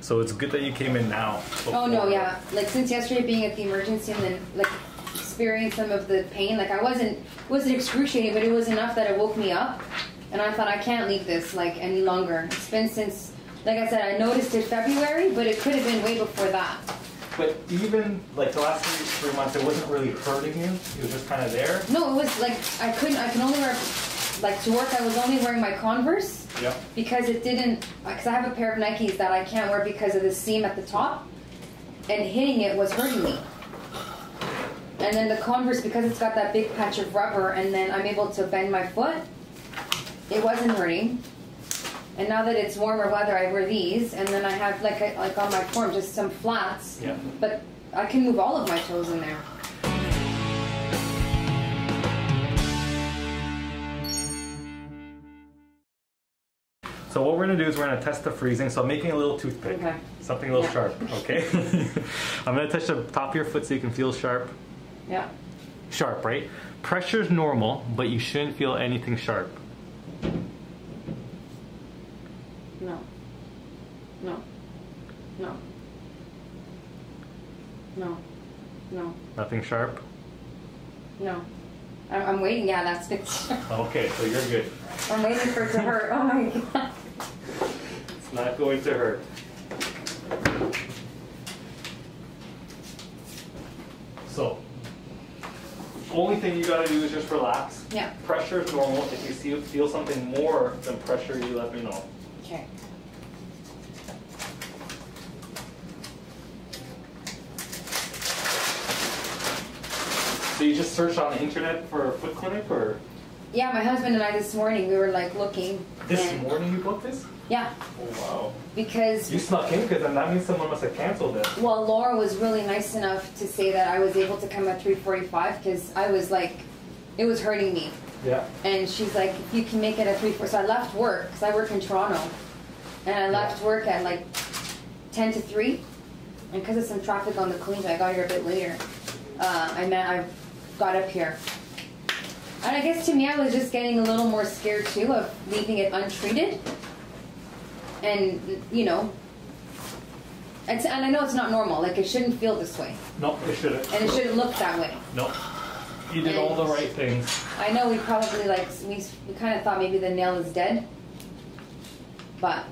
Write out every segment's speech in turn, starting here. So it's good that you came in now. Before. Oh no, yeah. Like since yesterday being at the emergency and then like experiencing some of the pain, like I wasn't excruciating, but it was enough that it woke me up, and I thought I can't leave this like any longer. It's been since, like I said, I noticed it February, but it could have been way before that. But even like the last three months, it wasn't really hurting you. It was just kind of there. No, it was like I can only wear. Like to work, I was only wearing my Converse because it didn't, because I have a pair of Nikes that I can't wear because of the seam at the top, and hitting it was hurting me. And then the Converse, because it's got that big patch of rubber and then I'm able to bend my foot, it wasn't hurting. And now that it's warmer weather, I wear these, and then I have like on my form just some flats, but I can move all of my toes in there. So what we're going to do is we're going to test the freezing. So I'm making a little toothpick, something a little sharp, okay? I'm going to touch the top of your foot so you can feel sharp. Yeah. Sharp, right? Pressure's normal, but you shouldn't feel anything sharp. No. No. No. No. No. Nothing sharp? No. I'm waiting, that's fixed. Okay, so you're good. I'm waiting for it to hurt, oh my God. It's not going to hurt. So, only thing you gotta do is just relax. Yeah. Pressure is normal. If you feel something more than pressure, you let me know. Okay. So you just searched on the internet for a foot clinic, or? Yeah, my husband and I this morning, we were like looking. This morning you booked this? Yeah. Oh wow. Because. You snuck in, because then that means someone must have canceled it. Well, Laura was really nice enough to say that I was able to come at 3:45 because I was like, it was hurting me. Yeah. And she's like, if you can make it at 3:45. So I left work, because I work in Toronto. And I left work at like 10 to 3. And because of some traffic on the Queens, I got here a bit later. I got up here. And I guess to me, I was just getting a little more scared too of leaving it untreated. And, you know, it's, and I know it's not normal. Like, it shouldn't feel this way. No, it shouldn't. And it shouldn't look that way. No. You did all the right things. I know we probably, like, we kind of thought maybe the nail is dead. But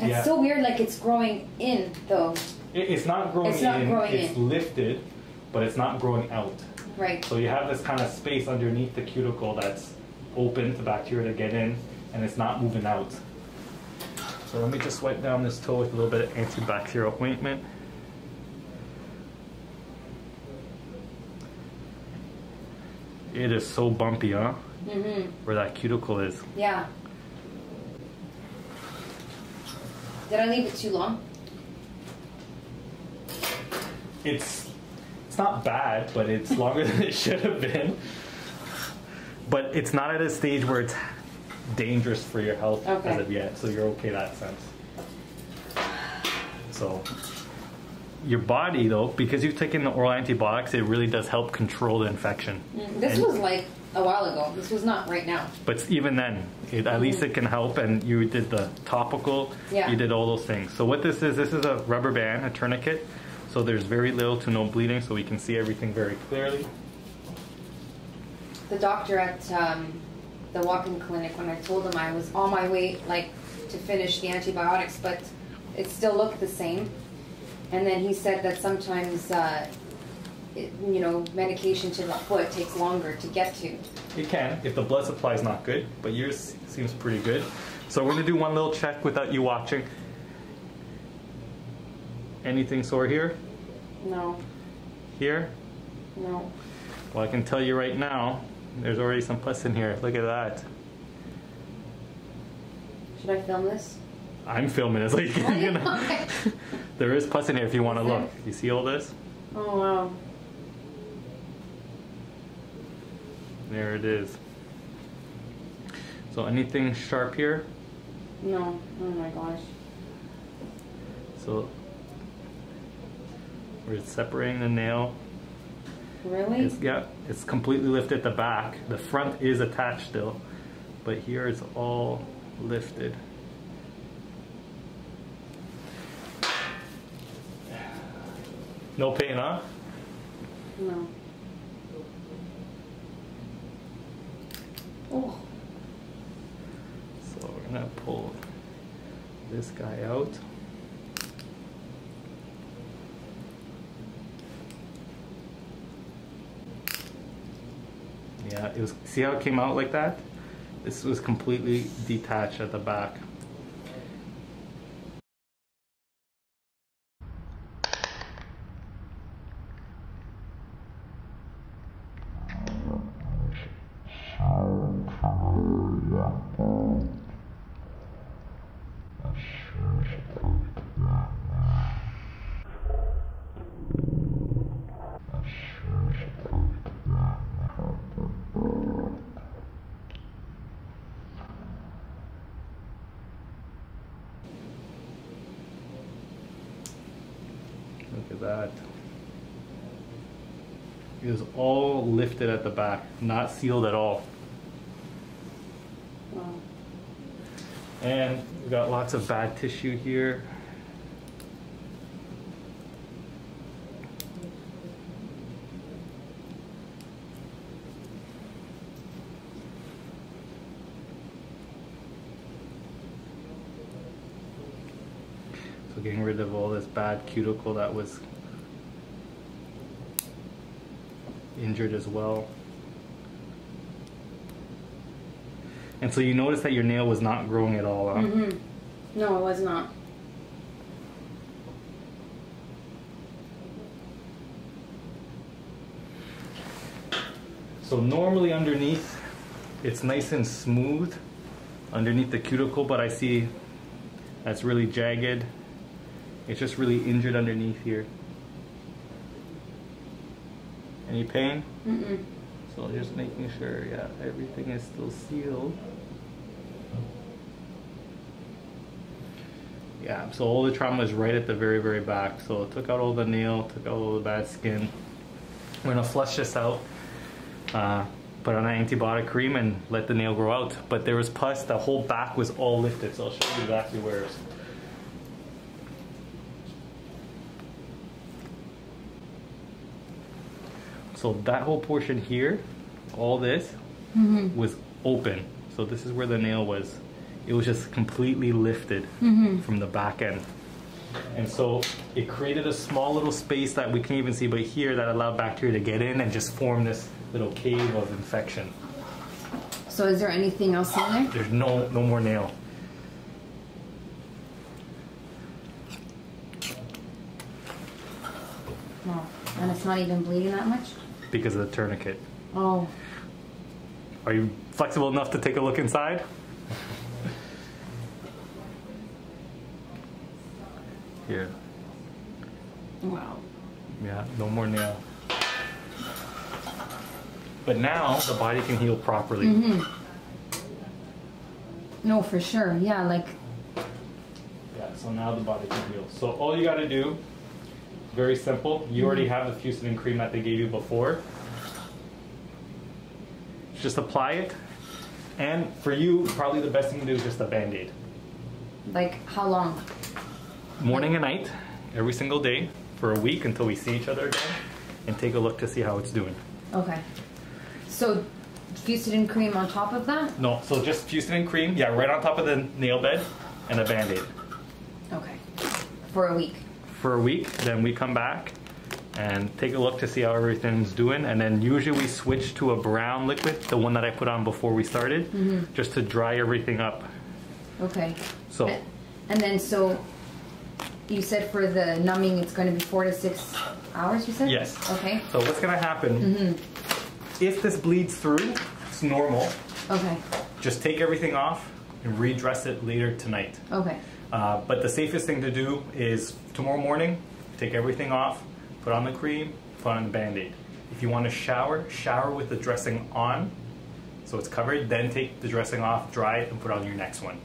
it's so weird, like, it's growing in, though. It's not growing in. It's not growing in. It's lifted, but it's not growing out. Right. So you have this kind of space underneath the cuticle that's open to bacteria to get in, and it's not moving out. So let me just wipe down this toe with a little bit of antibacterial ointment. It is so bumpy, huh? Mm-hmm. Where that cuticle is. Yeah. Did I leave it too long? It's not bad, but it's longer than it should have been. But it's not at a stage where it's dangerous for your health as of yet, so you're okay in that sense. So your body, though, because you've taken the oral antibiotics, it really does help control the infection. This was like a while ago. This was not right now. But even then, at least it can help, and you did the topical, you did all those things. So what this is a rubber band, a tourniquet. So there's very little to no bleeding, so we can see everything very clearly. The doctor at the walk-in clinic, when I told him I was on my way like to finish the antibiotics, but it still looked the same. And then he said that sometimes, you know, medication to the foot takes longer to get to. It can, if the blood supply is not good, but yours seems pretty good. So we're going to do one little check without you watching. Anything sore here? No. Here? No. Well, I can tell you right now, there's already some pus in here. Look at that. Should I film this? I'm filming it. Like, you know, there is pus in here if you want to look. You see all this? Oh, wow. There it is. So anything sharp here? No. Oh, my gosh. So we're separating the nail. Really? It's, it's completely lifted at the back. The front is attached still, but here it's all lifted. No pain, huh? No. Oh. So we're gonna pull this guy out. Yeah, it was. See how it came out like that? This was completely detached at the back. Look at that. It was all lifted at the back, not sealed at all. Wow. And we got lots of bad tissue here. So getting rid of all this bad cuticle that was injured as well. And so you noticed that your nail was not growing at all, huh? Mm-hmm. No, it was not. So normally underneath, it's nice and smooth underneath the cuticle, but I see that's really jagged. It's just really injured underneath here. Any pain? Mm-mm. So just making sure, yeah, everything is still sealed. Yeah, so all the trauma is right at the very, very back. So it took out all the nail, took out all the bad skin. We're gonna flush this out, put on an antibiotic cream and let the nail grow out. But there was pus, the whole back was all lifted. So I'll show you exactly where it was. So that whole portion here, all this, mm-hmm, was open. So this is where the nail was. It was just completely lifted, mm-hmm, from the back end. And so it created a small little space that we can't even see, but here that allowed bacteria to get in and just form this little cave of infection. So is there anything else in there? There's no more nail. Wow. And it's not even bleeding that much? Because of the tourniquet. Oh. Are you flexible enough to take a look inside? Here. Wow. Yeah, no more nail. But now the body can heal properly. Mm-hmm. No, for sure. Yeah, like. Yeah, so now the body can heal. So all you gotta do, very simple. You already have the fusidin cream that they gave you before. Just apply it. And for you, probably the best thing to do is just a Band-Aid. Like how long? Morning and night, every single day, for a week until we see each other again and take a look to see how it's doing. Okay. So fusidin cream on top of that? No, so just fusidin cream, yeah, right on top of the nail bed and a Band-Aid. Okay. For a week. For a week, then we come back and take a look to see how everything's doing, and then usually we switch to a brown liquid, the one that I put on before we started, mm-hmm, just to dry everything up. Okay. So. And then so you said for the numbing it's going to be 4 to 6 hours, you said? Yes. Okay. So what's going to happen, mm-hmm, if this bleeds through, it's normal. Okay. Just take everything off and redress it later tonight. Okay. But the safest thing to do is tomorrow morning, take everything off, put on the cream, put on the Band-Aid. If you want to shower, shower with the dressing on, so it's covered, then take the dressing off, dry it, and put on your next one.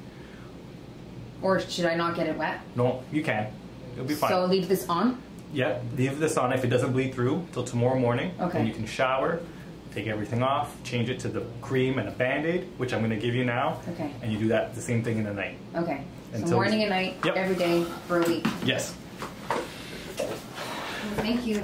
Or should I not get it wet? No, you can. It'll be fine. So leave this on? Yeah, leave this on if it doesn't bleed through till tomorrow morning. Okay. Then you can shower, take everything off, change it to the cream and a Band-Aid, which I'm going to give you now. Okay. And you do that, the same thing in the night. Okay. So morning and night, yep, every day for a week. Yes. Thank you.